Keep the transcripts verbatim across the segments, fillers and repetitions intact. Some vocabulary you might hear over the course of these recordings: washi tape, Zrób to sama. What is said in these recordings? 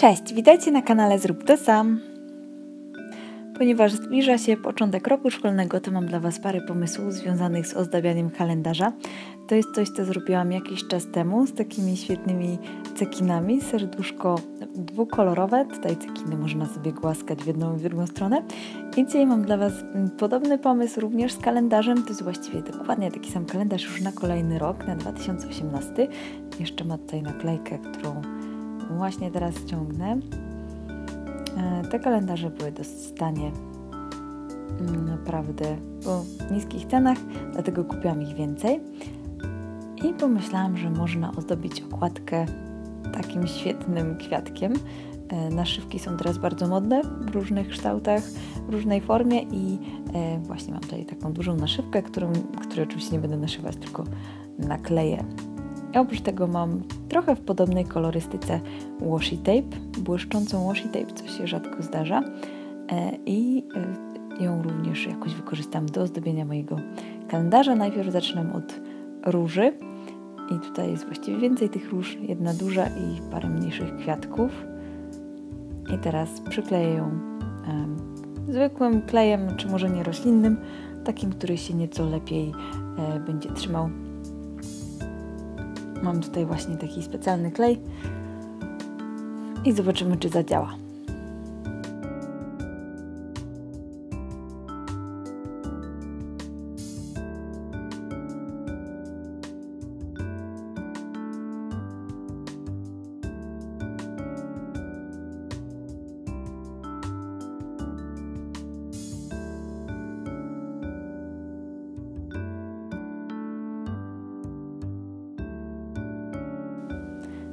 Cześć, witajcie na kanale Zrób to sam. Ponieważ zbliża się początek roku szkolnego, to mam dla Was parę pomysłów związanych z ozdabianiem kalendarza. To jest coś, co zrobiłam jakiś czas temu z takimi świetnymi cekinami. Serduszko dwukolorowe, tutaj cekiny można sobie głaskać w jedną i w drugą stronę. I dzisiaj mam dla Was podobny pomysł również z kalendarzem. To jest właściwie dokładnie taki sam kalendarz już na kolejny rok, na dwa tysiące osiemnasty. Jeszcze ma tutaj naklejkę, którą właśnie teraz ciągnę. Te kalendarze były dosyć tanie, naprawdę po niskich cenach, dlatego kupiłam ich więcej i pomyślałam, że można ozdobić okładkę takim świetnym kwiatkiem. Naszywki są teraz bardzo modne w różnych kształtach, w różnej formie i właśnie mam tutaj taką dużą naszywkę, którą, której oczywiście nie będę naszywać, tylko nakleję. Ja oprócz tego mam trochę w podobnej kolorystyce washi tape, błyszczącą washi tape, co się rzadko zdarza, i ją również jakoś wykorzystam do ozdobienia mojego kalendarza. Najpierw zaczynam od róży i tutaj jest właściwie więcej tych róż, jedna duża i parę mniejszych kwiatków. I teraz przykleję ją um, zwykłym klejem, czy może nie roślinnym, takim, który się nieco lepiej e, będzie trzymał. Mam tutaj właśnie taki specjalny klej i zobaczymy, czy zadziała.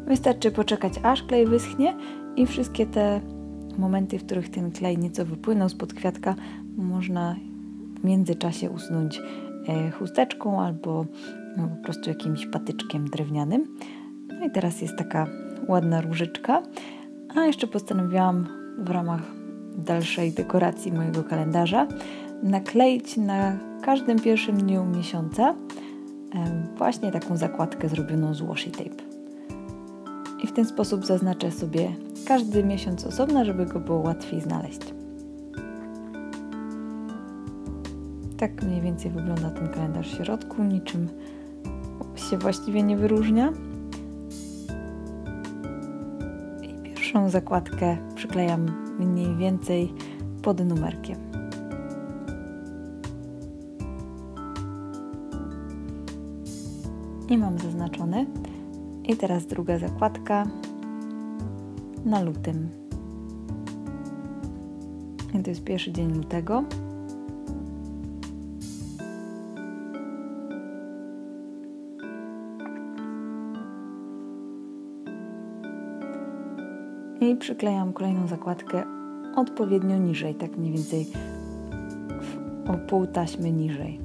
Wystarczy poczekać, aż klej wyschnie i wszystkie te momenty, w których ten klej nieco wypłynął spod kwiatka, można w międzyczasie usunąć chusteczką albo no, po prostu jakimś patyczkiem drewnianym. No i teraz jest taka ładna różyczka. A jeszcze postanowiłam w ramach dalszej dekoracji mojego kalendarza nakleić na każdym pierwszym dniu miesiąca właśnie taką zakładkę zrobioną z washi tape. I w ten sposób zaznaczę sobie każdy miesiąc osobno, żeby go było łatwiej znaleźć. Tak mniej więcej wygląda ten kalendarz w środku, niczym się właściwie nie wyróżnia. I pierwszą zakładkę przyklejam mniej więcej pod numerkiem. I mam zaznaczone. I teraz druga zakładka na lutym. I to jest pierwszy dzień lutego. I przyklejam kolejną zakładkę odpowiednio niżej, tak mniej więcej o pół taśmy niżej.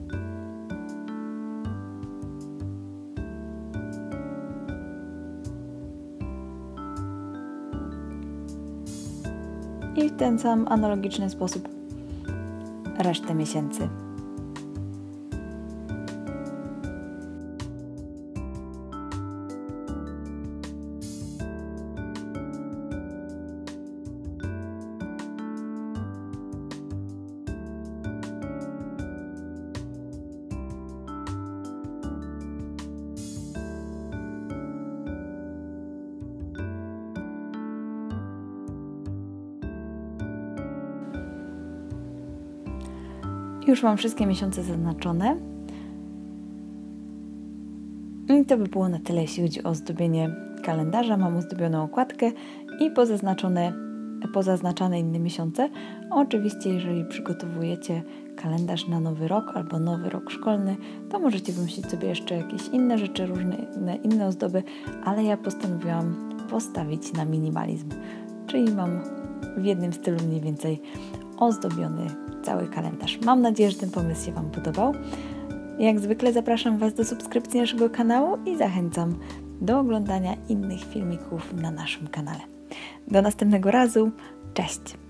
I w ten sam analogiczny sposób resztę miesięcy. Już mam wszystkie miesiące zaznaczone. I to by było na tyle, jeśli chodzi o ozdobienie kalendarza. Mam ozdobioną okładkę i pozaznaczone, pozaznaczane inne miesiące. Oczywiście, jeżeli przygotowujecie kalendarz na nowy rok albo nowy rok szkolny, to możecie wymyślić sobie jeszcze jakieś inne rzeczy, różne inne, inne ozdoby, ale ja postanowiłam postawić na minimalizm. Czyli mam w jednym stylu mniej więcej ozdobiony cały kalendarz. Mam nadzieję, że ten pomysł się Wam podobał. Jak zwykle zapraszam Was do subskrypcji naszego kanału i zachęcam do oglądania innych filmików na naszym kanale. Do następnego razu. Cześć!